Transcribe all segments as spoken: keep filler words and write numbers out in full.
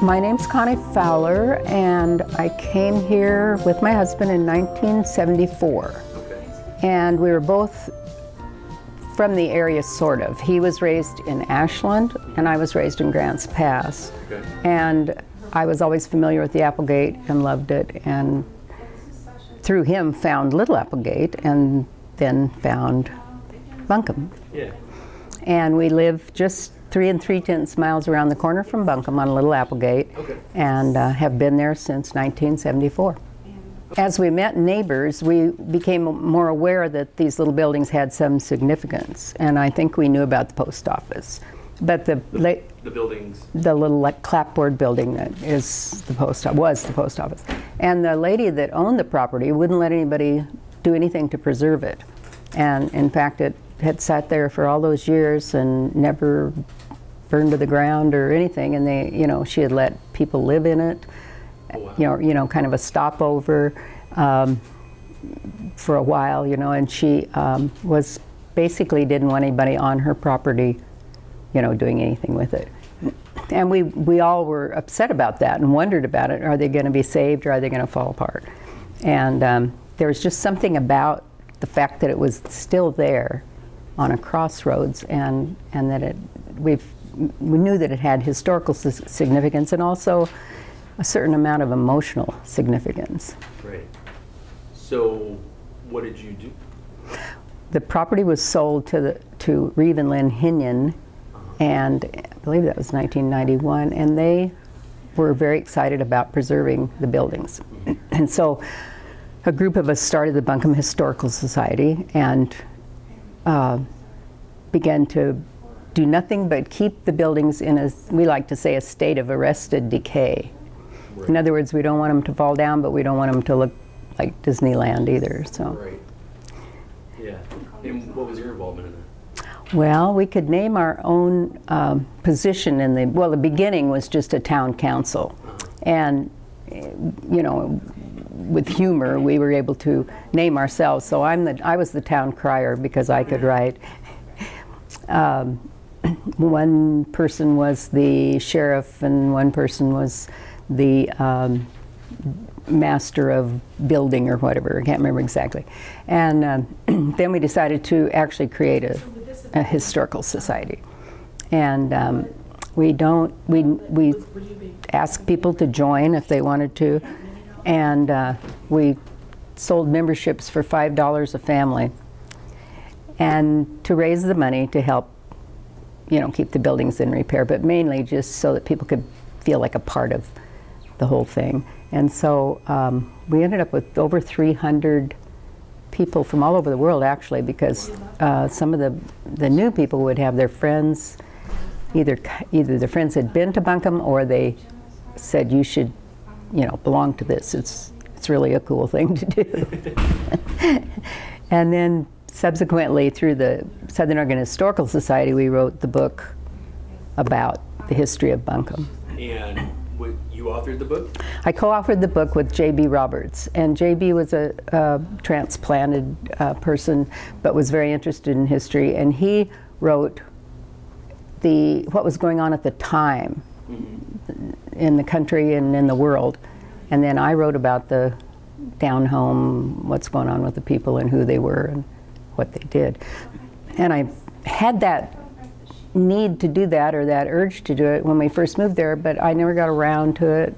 My name's Connie Fowler, and I came here with my husband in nineteen seventy-four. And we were both from the area, sort of. He was raised in Ashland, and I was raised in Grants Pass. Okay. And I was always familiar with the Applegate and loved it, and through him found Little Applegate, and then found Buncom. Yeah. And we live just three and three-tenths miles around the corner from Buncom on Little Applegate, okay. and uh, have been there since nineteen seventy-four. As we met neighbors, we became more aware that these little buildings had some significance, and I think we knew about the post office. But the the, the buildings, the little like, clapboard building that is the post was the post office, and the lady that owned the property wouldn't let anybody do anything to preserve it, and in fact, it had sat there for all those years and never burned to the ground or anything. And they, you know, she had let people live in it. Oh, wow. You know, you know, kind of a stopover um, for a while, you know, and she um, was basically didn't want anybody on her property, you know, doing anything with it. And we, we all were upset about that and wondered about it. Are they going to be saved, or are they going to fall apart? And um, there was just something about the fact that it was still there on a crossroads, and, and that it, we've, we knew that it had historical significance and also a certain amount of emotional significance. Great. So what did you do? The property was sold to the, to Reeve and Lynn Hinnion, uh-huh. and I believe that was nineteen ninety-one, and they were very excited about preserving the buildings. Mm-hmm. And so a group of us started the Buncom Historical Society, and uh, began to do nothing but keep the buildings in a, we like to say, a state of arrested decay. Right. In other words, we don't want them to fall down, but we don't want them to look like Disneyland either. So. Right. Yeah. And what was your involvement in that? Well, we could name our own um, position in the. Well, the beginning was just a town council, uh-huh. and you know, with humor, we were able to name ourselves. So I'm the. I was the town crier because I could write. Um, one person was the sheriff, and one person was the um, master of building or whatever, I can't remember exactly. And um, then we decided to actually create a, a historical society. And um, we don't, we, we asked people to join if they wanted to, and uh, we sold memberships for five dollars a family, and to raise the money to help, you know, keep the buildings in repair, but mainly just so that people could feel like a part of the whole thing. And so um, we ended up with over three hundred people from all over the world, actually, because uh, some of the, the new people would have their friends, either either their friends had been to Buncom, or they said, you should, you know, belong to this. It's, it's really a cool thing to do. And then subsequently, through the Southern Oregon Historical Society, we wrote the book about the history of Buncom. And you authored the book? I co-authored the book with J B Roberts, and J B was a uh, transplanted uh, person, but was very interested in history, and he wrote the what was going on at the time, mm-hmm. in the country and in the world, and then I wrote about the down home, what's going on with the people and who they were and what they did. And I had that need to do that, or that urge to do it, when we first moved there, but I never got around to it,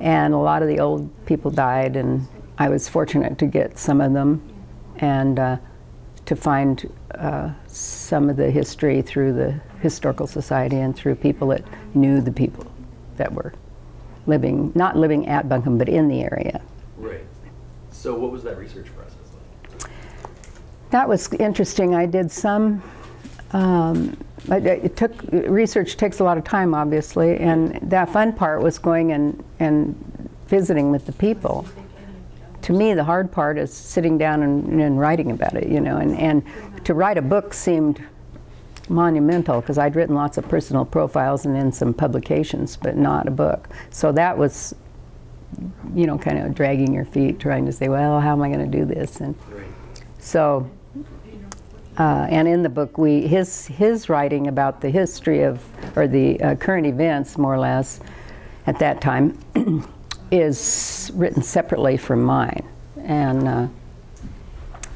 and a lot of the old people died, and I was fortunate to get some of them, and uh, to find uh, some of the history through the Historical Society and through people that knew the people that were living, not living at Buncom, but in the area. Right. So what was that research process like? That was interesting. I did some um, It took, research takes a lot of time, obviously, and that fun part was going and, and visiting with the people. To me, the hard part is sitting down and, and writing about it, you know, and, and to write a book seemed monumental, because I'd written lots of personal profiles and then some publications, but not a book. So that was, you know, kind of dragging your feet, trying to say, well, how am I going to do this? And so, uh, and in the book, we his his writing about the history of, or the uh, current events, more or less, at that time, is written separately from mine. And uh,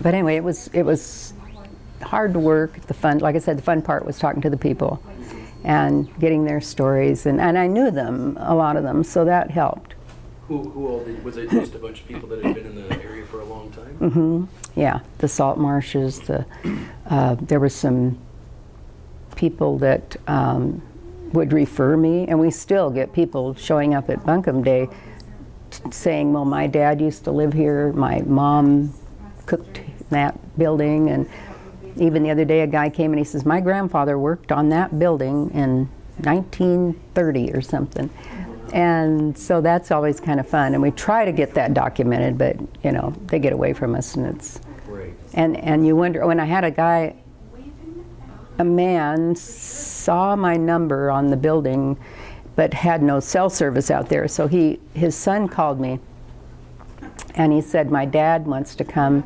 but anyway, it was it was hard work. The fun, like I said, the fun part was talking to the people and getting their stories, and and I knew them, a lot of them, so that helped. Who, who all did, was it just a bunch of people that had been in the area for a long time? Mm-hmm. Yeah, the salt marshes. The uh, there were some people that um, would refer me, and we still get people showing up at Buncom Day saying, "Well, my dad used to live here. My mom cooked in that building." And even the other day, a guy came and he says, "My grandfather worked on that building in nineteen thirty or something." And so that's always kind of fun, and we try to get that documented, but you know, they get away from us, and it's great. And and you wonder. When I had a guy, a man saw my number on the building, but had no cell service out there. So he his son called me, and he said, "My dad wants to come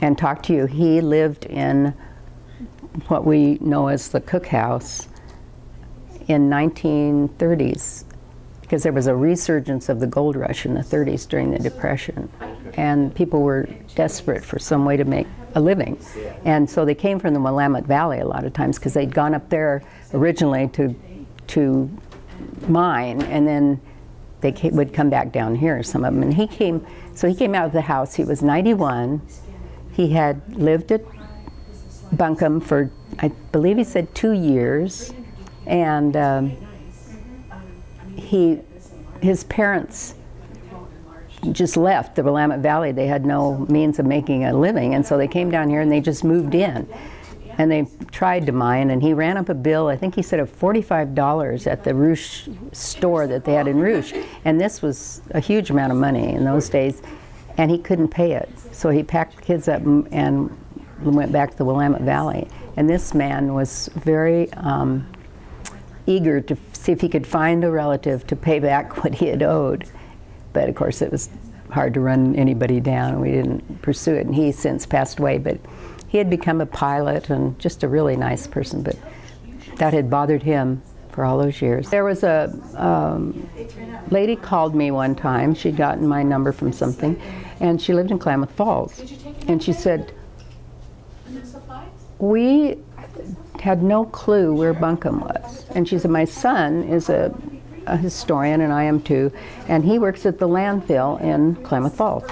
and talk to you. He lived in what we know as the cookhouse in nineteen thirties." Because there was a resurgence of the gold rush in the thirties during the Depression, and people were desperate for some way to make a living, and so they came from the Willamette Valley a lot of times, because they'd gone up there originally to to mine, and then they came, would come back down here, some of them. And he came, so he came out of the house. He was ninety-one. He had lived at Buncom for, I believe he said, two years, and. Um, He, his parents just left the Willamette Valley. They had no means of making a living, and so they came down here and they just moved in. And they tried to mine, and he ran up a bill, I think he said, of forty-five dollars at the Rouge store that they had in Rouge. And this was a huge amount of money in those days, and he couldn't pay it. So he packed the kids up and went back to the Willamette Valley. And this man was very um, eager to see if he could find a relative to pay back what he had owed. But of course, it was hard to run anybody down, and we didn't pursue it. And he since passed away, but he had become a pilot and just a really nice person, but that had bothered him for all those years. There was a um, lady called me one time. She'd gotten my number from something, and she lived in Klamath Falls. And she said, "We had no clue where Buncom was." And she said, "My son is a, a historian, and I am too, and he works at the landfill in Klamath Falls.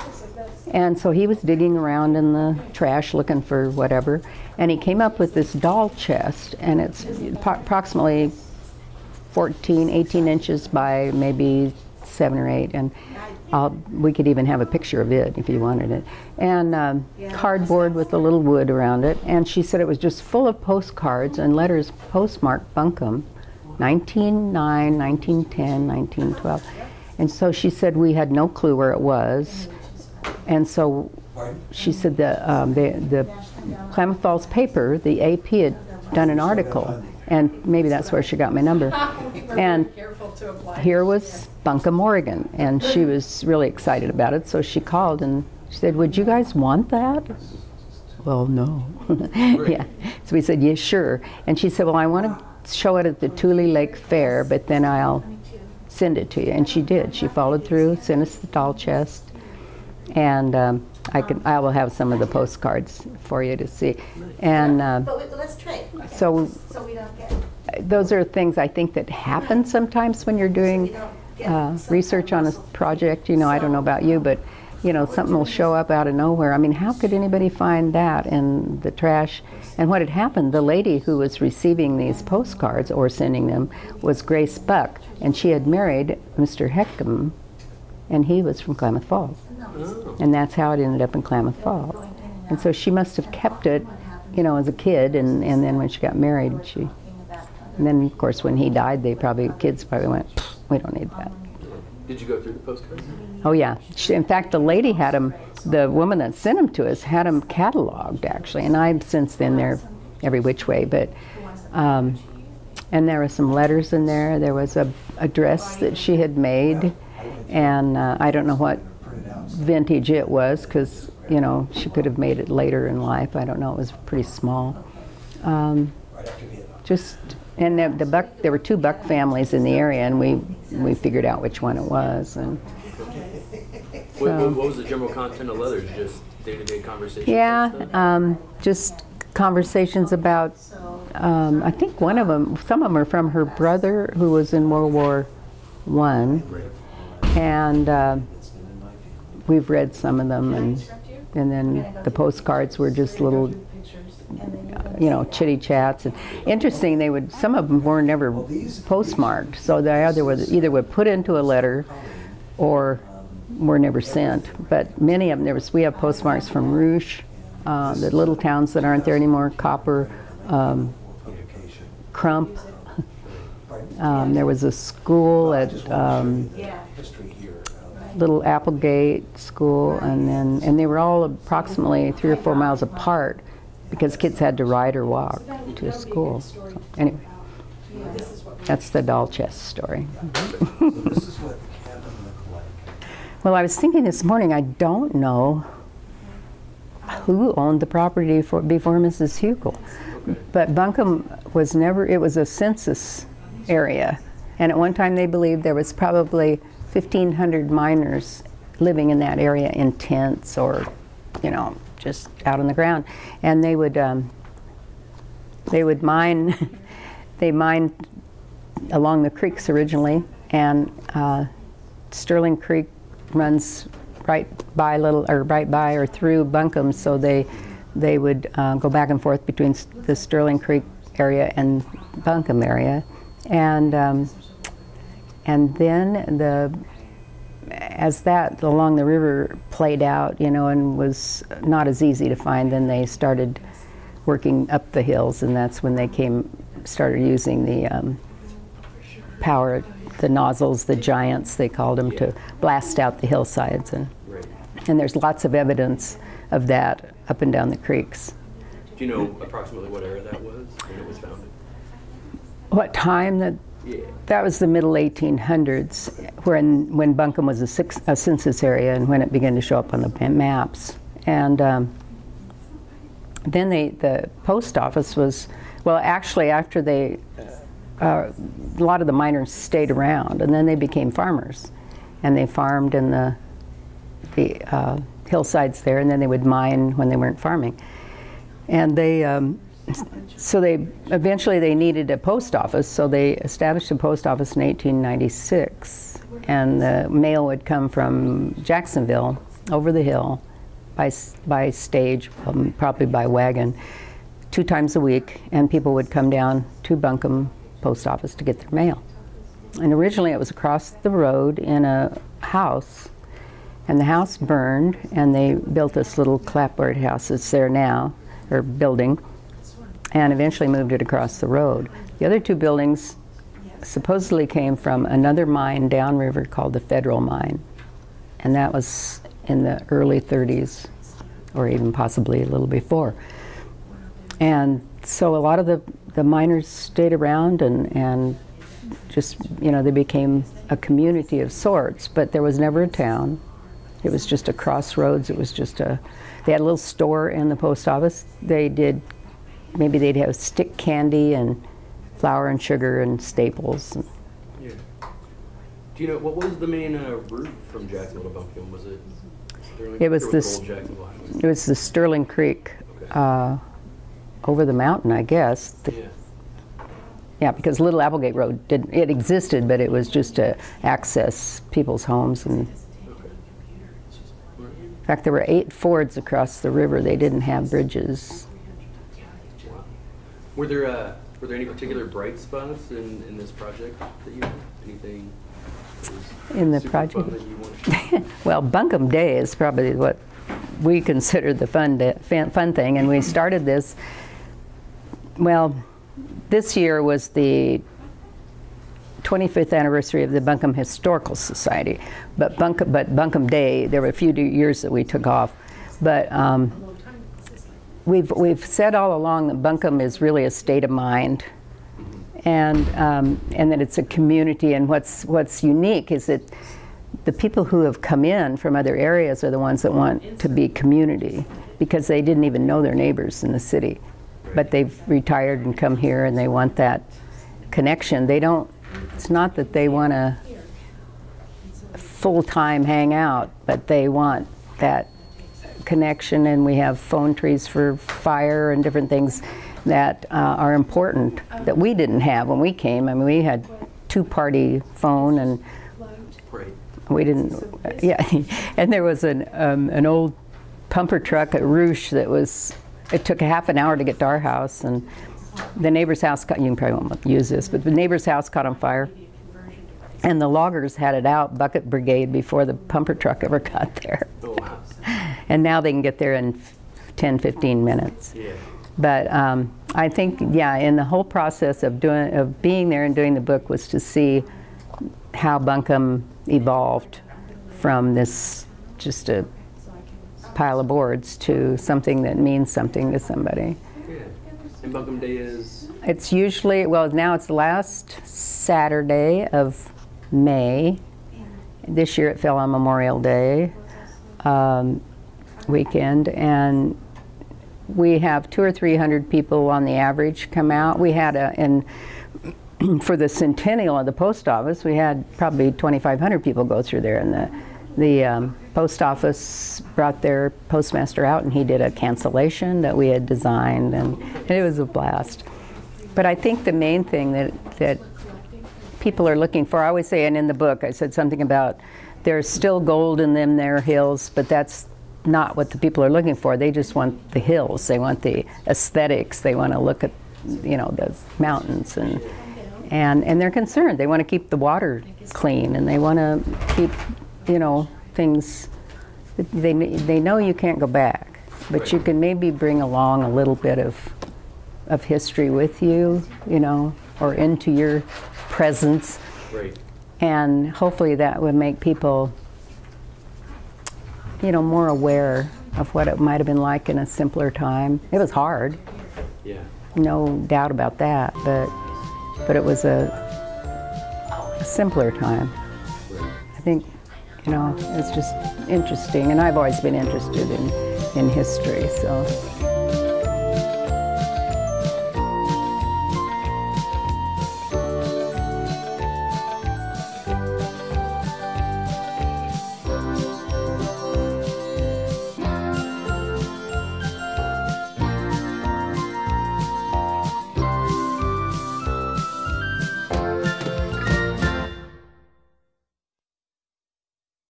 And so he was digging around in the trash looking for whatever, and he came up with this doll chest, and it's approximately fourteen, eighteen inches by maybe seven or eight, and I'll, we could even have a picture of it if you wanted it, and um, cardboard with a little wood around it." And she said it was just full of postcards and letters postmarked Buncom, nineteen oh nine, nineteen ten, nineteen twelve. And so she said we had no clue where it was. And so she said the, um, the, the Klamath Falls paper, the A P, had done an article, and maybe that's where she got my number. And here was Buncom, Oregon, and she was really excited about it. So she called and she said, "Would you guys want that?" "Well, no." Yeah. So we said, "Yeah, sure." And she said, "Well, I want to show it at the Tule Lake Fair, but then I'll send it to you." And she did. She followed through, sent us the doll chest, and um, I can I will have some of the postcards for you to see. And uh, but let's trade. So so we don't get. Those are things I think that happen sometimes when you're doing uh, research on a project. You know, I don't know about you, but you know, something will show up out of nowhere. I mean, how could anybody find that in the trash? And what had happened, the lady who was receiving these postcards or sending them was Grace Buck, and she had married Mister Heckham, and he was from Klamath Falls. And that's how it ended up in Klamath Falls. And so she must have kept it, you know, as a kid, and, and then when she got married, she... And then, of course, when he died, they probably, kids probably went, "We don't need that." Did you go through the postcards? Oh, yeah. She, in fact, the lady had them, the woman that sent them to us, had them cataloged, actually. And I've since then, they're every which way, but um, and there were some letters in there. There was a, a dress that she had made, and uh, I don't know what vintage it was, because you know she could have made it later in life. I don't know. It was pretty small. Um, just and the, the Buck. There were two Buck families in the area, and we we figured out which one it was. And so, what was the general content of letters? Just day-to-day conversations. Yeah, um, just conversations about. Um, I think one of them, some of them are from her brother who was in World War One, and uh, we've read some of them, and and then the postcards were just little, you know, chitty chats. And interesting, they would some of them were never postmarked, so they either was either would put into a letter, or were never sent. But many of them, there was we have postmarks from Rouge, uh, the little towns that aren't there anymore, Copper. Um, Crump. Um, there was a school at um, Little Applegate School, and then and they were all approximately three or four miles apart because kids had to ride or walk to school. So, anyway, that's the doll chest story. Well, I was thinking this morning, I don't know who owned the property for, before Missus Hugel. But Buncom was never, it was a census area. And at one time they believed there was probably fifteen hundred miners living in that area in tents or, you know, just out on the ground. And they would, um, they would mine, they mined along the creeks originally, and uh, Sterling Creek runs right by little, or right by or through Buncom, so they they would uh, go back and forth between st the Sterling Creek area and Buncom area. And um, and then the as that along the river played out, you know, and was not as easy to find, then they started working up the hills, and that's when they came started using the um, power, the nozzles, the giants, they called them, to blast out the hillsides. And, and there's lots of evidence of that up and down the creeks. Do you know approximately what era that was when it was founded? What time? That, yeah. That was the middle eighteen hundreds, when, when Buncom was a, six, a census area, and when it began to show up on the maps. And um, then they, the post office was, well, actually after they, uh, a lot of the miners stayed around, and then they became farmers. And they farmed in the, the uh, hillsides there, and then they would mine when they weren't farming. And they, um, so they, eventually they needed a post office, so they established a post office in eighteen ninety-six. And the mail would come from Jacksonville over the hill by, by stage, um, probably by wagon, two times a week, and people would come down to Buncom post office to get their mail. And originally it was across the road in a house, and the house burned, and they built this little clapboard house that's there now, or building, and eventually moved it across the road. The other two buildings supposedly came from another mine downriver called the Federal Mine, and that was in the early thirties, or even possibly a little before. And so a lot of the, the miners stayed around, and, and just, you know, they became a community of sorts, but there was never a town. It was just a crossroads. It was just a, they had a little store and the post office. They did, maybe they'd have stick candy and flour and sugar and staples. And yeah. Do you know, what was the main uh, route from Jacksonville to Buncom? Was it Sterling? It was, was the, it was the Sterling Creek, okay. uh, over the mountain, I guess. The, yeah. Yeah, because Little Applegate Road, did, it existed, but it was just to access people's homes. And in fact, there were eight fords across the river. They didn't have bridges. Wow. Were there uh, were there any particular bright spots in, in this project that you had? Anything that was in the project? Fun that you wanted to well, Buncom Day is probably what we consider the fun day, fun thing, and we started this. Well, this year was the twenty-fifth anniversary of the Buncom Historical Society, but Buncom, but Buncom Day, there were a few years that we took off, but um, we've, we've said all along that Buncom is really a state of mind, and, um, and that it's a community. And what's, what's unique is that the people who have come in from other areas are the ones that want to be community, because they didn't even know their neighbors in the city. But they've retired and come here, and they want that connection. They don't, it's not that they want to full-time hang out, but they want that connection, and we have phone trees for fire and different things that uh, are important that we didn't have when we came. I mean, we had two-party phone, and we didn't, yeah, and there was an, um, an old pumper truck at Rouge that was, it took a half an hour to get to our house, and the neighbor's house caught, you probably won't use this, but the neighbor's house caught on fire. And the loggers had it out, bucket brigade, before the pumper truck ever got there. And now they can get there in ten, fifteen minutes. Yeah. But um, I think, yeah, in the whole process of doing, of being there and doing the book, was to see how Buncom evolved from this just a pile of boards to something that means something to somebody. Yeah. And Buncom Day is? It's usually, well, now it's last Saturday of May. This year it fell on Memorial Day um, weekend, and we have two or three hundred people on the average come out. We had a, and for the centennial of the post office, we had probably twenty-five hundred people go through there, and the the um, post office brought their postmaster out, and he did a cancellation that we had designed, and, and it was a blast. But I think the main thing that that people are looking for, I always say, and in the book I said something about there's still gold in them there hills, but that's not what the people are looking for. They just want the hills. They want the aesthetics. They want to look at, you know, the mountains, and and and they're concerned. They want to keep the water clean, and they want to keep, you know, things. They they know you can't go back, but you can maybe bring along a little bit of of history with you, you know, or into your presence, and hopefully that would make people, you know, more aware of what it might have been like in a simpler time. It was hard, yeah, no doubt about that, but but it was a, a simpler time. I think, you know, it's just interesting, and I've always been interested in in history, so.